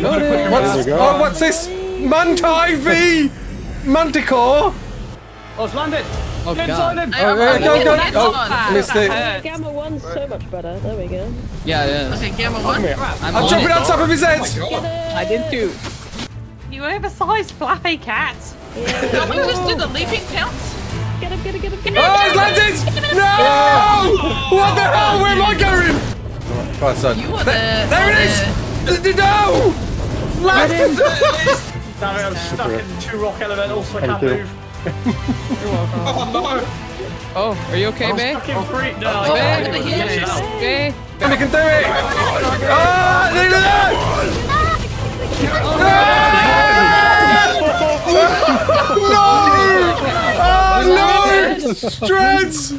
What's this? Manti V! Manticore! Oh, it's landed! Oh, God. On him. Oh, missed it. Gamma 1's so much better. There we go. Yeah, yeah. Okay, Gamma 1. I'm jumping on top of his head. Oh, I did too. You oversized flappy cat. Yeah. We just did the leaping pounce. Get him, get him, get him, get him. Oh, he's landed! No! What the hell? Where am I going? Try son. There it is! No! Landed! Sorry, I'm stuck in two rock elementals. I can't move. You're welcome. Oh no! Oh, are you okay, babe? I'm fucking freaked now. Okay. We can do it! Ah! Leave it there! No! Oh no! Strats!